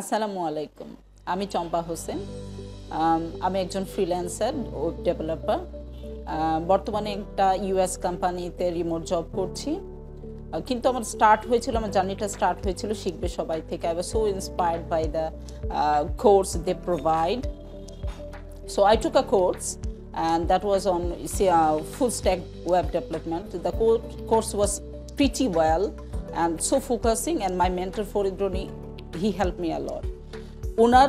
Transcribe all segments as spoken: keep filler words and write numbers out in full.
আসসালামু আলাইকুম আমি চম্পা হোসেন আমি একজন ফ্রিল্যান্সার ওয়েব ডেভেলপার বর্তমানে একটা ইউএস কোম্পানিতে রিমোট জব করছি কিন্তু আমার স্টার্ট হয়েছিল আমার জার্নিটা স্টার্ট হয়েছিল শিখবে সবাই থেকে I was so inspired by the course they provide so I took a course and that was on full stack web development the course was pretty well and so focusing and my mentor for Idroni he helped me a lot onar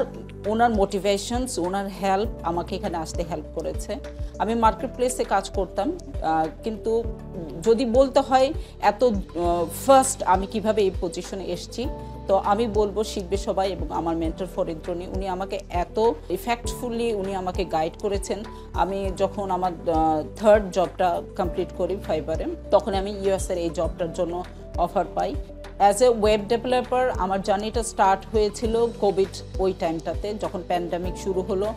onar motivations onar help amake ekhane ashte help koreche ami marketplace e kaaj kortam kintu jodi bolte hoy eto first ami kibhabe ei position e eschi to ami bolbo shikbe shobai ebong amar mentor for Idroni uni amake eto effectively uni amake guide korechen ami jokhon amar third job ta complete kori Fiverr e tokhon ami us er ei job tar jonno offer পাই as a web developer আমার জার্নিটা start হয়েছিল Covid ওই টাইমটাতে যখন pandemic শুরু হলো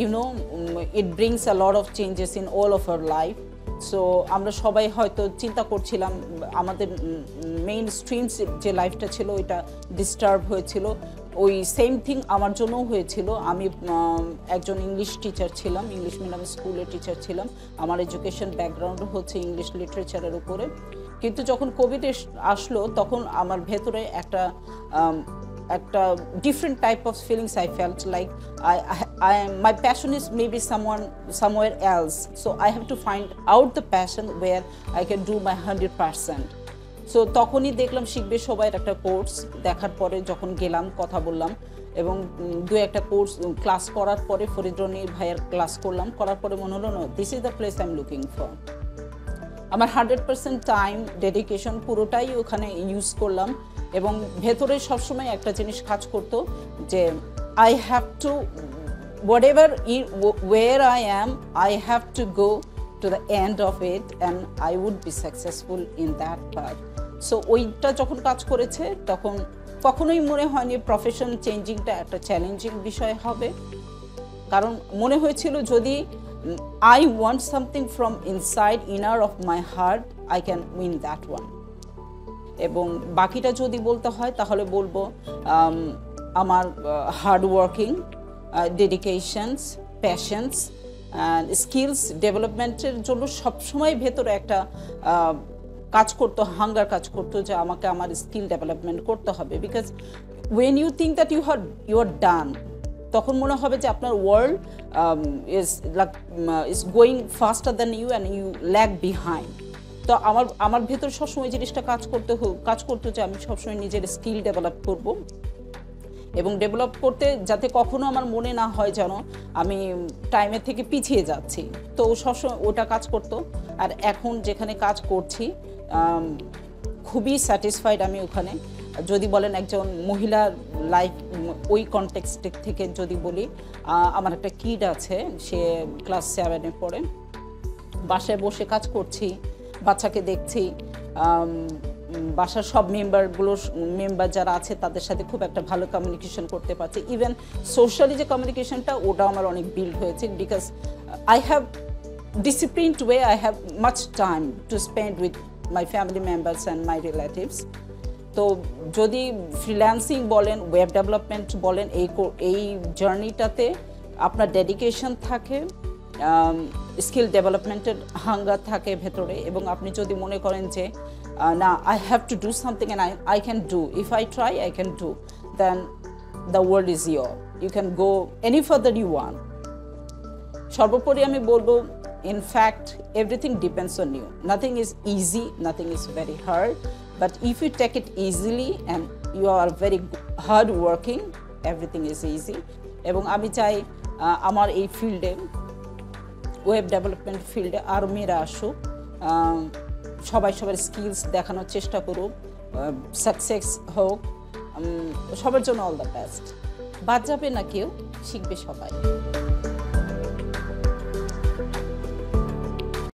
you know it brings a lot of changes in all of our life so আমরা সবাই হয়তো চিন্তা করছিলাম আমাদের মেইন স্ট্রিমস যে লাইফটা ছিল ওইটা ডিস্টার্ব হয়েছিল ওই সেম থিং আমার জন্যও হয়েছিল আমি একজন ইংলিশ টিচার ছিলাম ইংলিশ মিডিয়াম স্কুলের টিচার ছিলাম আমার এডুকেশন ব্যাকগ্রাউন্ডও হচ্ছে ইংলিশ লিটারেচারের উপরে কিন্তু যখন কোভিড আসলো তখন আমার ভেতরে একটা একটা different type of feelings I felt like I I my passion is maybe someone somewhere else so I have to find out the passion where I can do my hundred percent so তখনই দেখলাম শিখবে সবাই একটা course দেখার পরে যখন গেলাম কথা বললাম এবং দু একটা কোর্স ক্লাস করার পরে ফরিদ্রনী ভাইয়ের ক্লাস করলাম করার পরে মনে হলো no this is the place I am looking for আমার হান্ড্রেড পার্সেন্ট টাইম ডেডিকেশন পুরোটাই ওখানে ইউজ করলাম এবং ভেতরে সবসময় একটা জিনিস কাজ করতো যে I have to whatever where I am I have to go to the end of it and I would be successful in that part so ওইটা যখন কাজ করেছে তখন কখনোই মনে হয়নি প্রফেশন চেঞ্জিংটা একটা চ্যালেঞ্জিং বিষয় হবে কারণ মনে হয়েছিল যদি I want something from inside, inner of my heart, I can win that one. এবং বাকিটা যদি বলতে হয় তাহলে বলবো আমার hard working dedications passions and skills ডেভেলপমেন্টের জন্য সবসময় ভেতরে একটা কাজ করতো হাঙ্গার কাজ করতো যে আমাকে আমার স্কিল ডেভেলপমেন্ট করতে হবে because when you think that you have you are done তখন মনে হবে যে আপনার world is like is going faster than you and you lag behind তো আমার আমার ভেতর সবসময় জিনিসটা কাজ করতে কাজ করতে যে আমি সবসময় নিজের স্কিল ডেভেলপ করব এবং ডেভেলপ করতে যাতে কখনো আমার মনে না হয় যেন আমি টাইমের থেকে পিছিয়ে যাচ্ছি তো সবসময় ওটা কাজ করতো আর এখন যেখানে কাজ করছি খুবই স্যাটিসফাইড আমি ওখানে যদি বলেন একজন মহিলার লাইফ ওই কনটেক্সট থেকে যদি বলি আমার একটা কিড আছে সে ক্লাস সেভেনে পড়ে বাসায় বসে কাজ করছি বাচ্চাকে দেখছি বাসার সব মেম্বারগুলো মেম্বার যারা আছে তাদের সাথে খুব একটা ভালো কমিউনিকেশন করতে পারছি ইভেন সোশ্যালি যে কমিউনিকেশনটা ওটা আমার অনেক বিল্ড হয়েছে because I have disciplined way I have much time to spend with my family members and my relatives তো যদি ফ্রিল্যান্সিং বলেন ওয়েব ডেভেলপমেন্ট বলেন এই এই জার্নিটাতে আপনার ডেডিকেশন থাকে স্কিল ডেভেলপমেন্টের হাঙ্গার থাকে ভেতরে এবং আপনি যদি মনে করেন যে না I have to do something and I I can do if I try I can do then the world is your you can go any further you won সর্বোপরি আমি বলবো in fact everything depends on you nothing is easy nothing is very hard But if you take it easily and you are very hard working, everything is easy. এবং আমি চাই আমার এই ফিল্ডে web development ফিল্ডে আরও মেয়েরা আসুক সবাই সবার স্কিলস দেখানোর চেষ্টা করুক সাকসেস হোক সবার জন্য অল দ্য বেস্ট বাদ যাবে না কেউ শিখবে সবাই